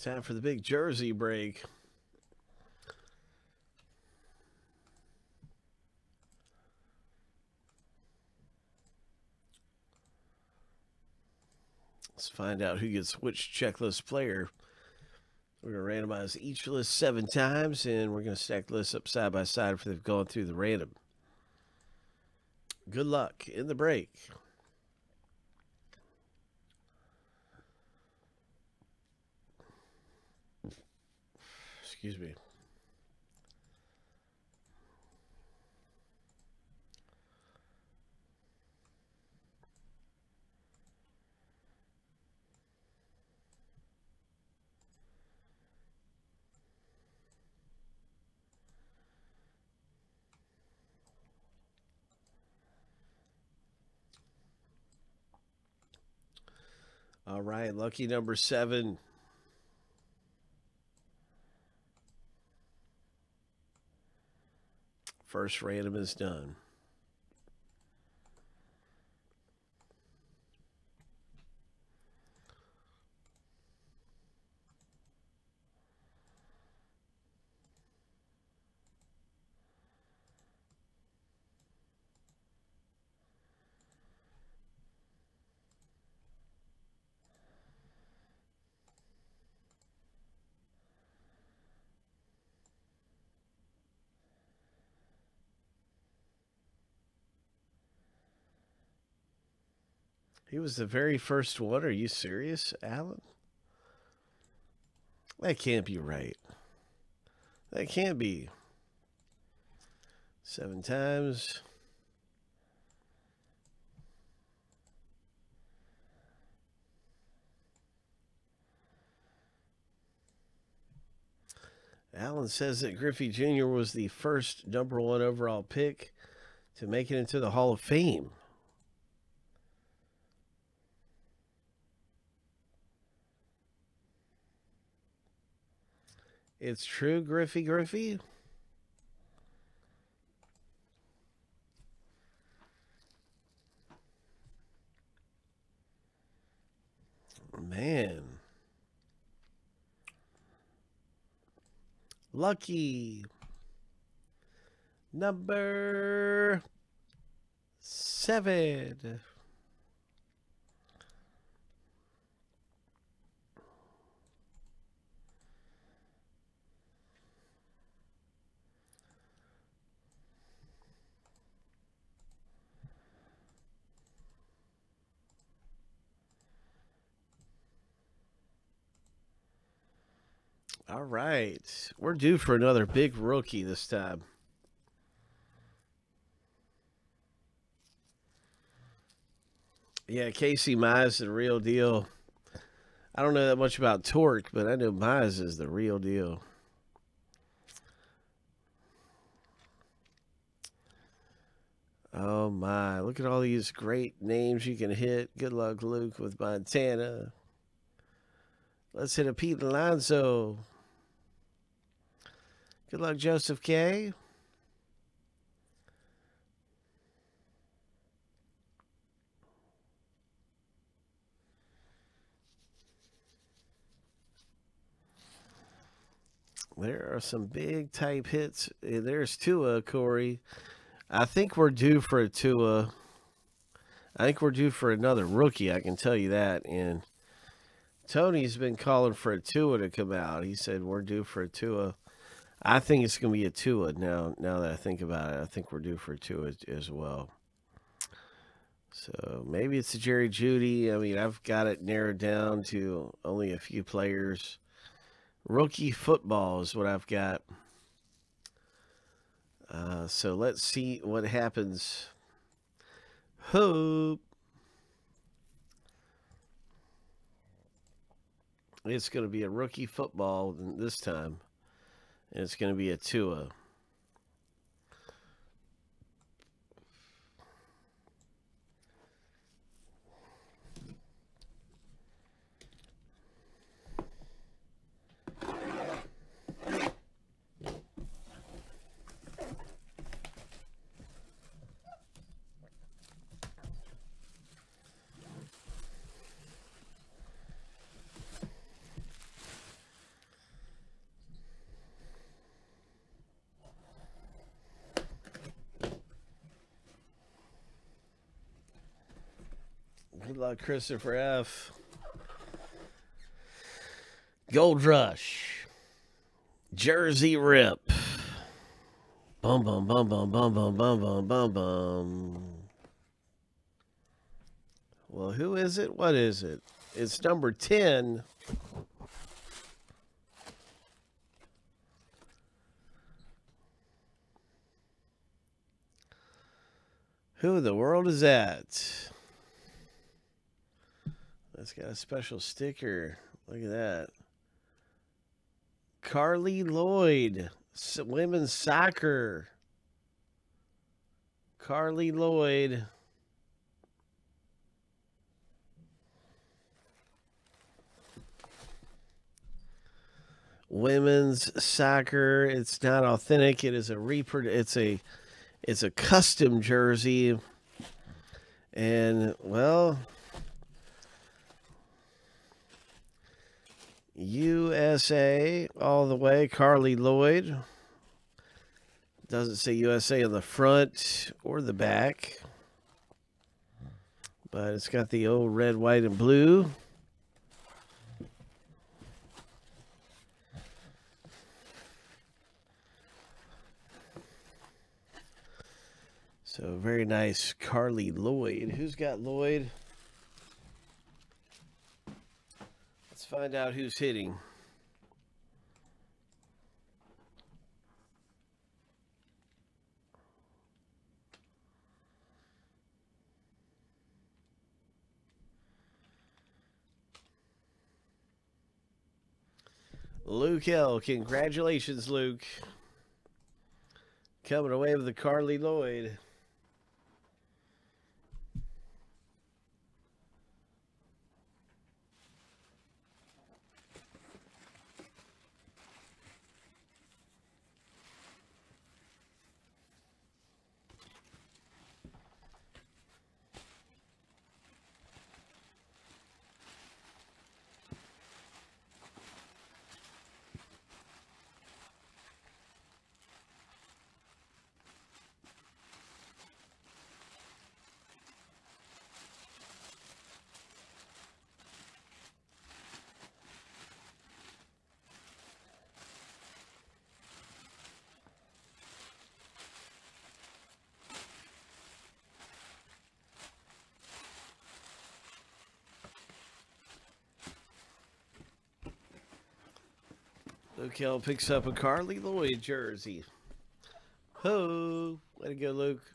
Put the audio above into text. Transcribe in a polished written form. It's time for the big jersey break. Let's find out who gets which checklist player. We're going to randomize each list 7 times, and we're going to stack lists up side by side if they've gone through the random. Good luck in the break. Excuse me. All right, lucky number 7. First random is done. He was the very first one. Are you serious, Alan? That can't be right. That can't be. 7 times. Alan says that Griffey Jr. was the first #1 overall pick to make it into the Hall of Fame. It's true, Griffey. Man. Lucky. Number 7. All right, we're due for another big rookie this time. Yeah, Casey Mize, the real deal. I don't know that much about Torque, but I know Mize is the real deal. Oh my, look at all these great names you can hit. Good luck, Luke, with Montana. Let's hit a Pete Alonso. Good luck, Joseph K. There are some big type hits. There's Tua, Corey. I think we're due for a Tua. I think we're due for another rookie, I can tell you that. And Tony's been calling for a Tua to come out. He said we're due for a Tua. I think it's going to be a Tua now that I think about it. I think we're due for a Tua as well. So maybe it's a Jerry Judy. I mean, I've got it narrowed down to only a few players. Rookie football is what I've got. So let's see what happens. Hope. It's going to be a rookie football this time. And it's going to be a Tua. Good luck, Christopher F. Gold Rush. Jersey Rip. Bum, bum, bum, bum, bum, bum, bum, bum, bum, bum. Well, who is it? What is it? It's number 10. Who the world is that? That's got a special sticker. Look at that. Carly Lloyd. Women's soccer. Carly Lloyd. Women's soccer. It's not authentic. It is a it's a custom jersey. And well, USA all the way. Carly Lloyd. Doesn't say USA on the front or the back, but it's got the old red, white, and blue. So very nice, Carly Lloyd. Who's got Lloyd? Let's find out who's hitting. Luke L. Congratulations, Luke. Coming away with the Carly Lloyd. Luke L picks up a Carly Lloyd jersey. Ho! Way to go, Luke.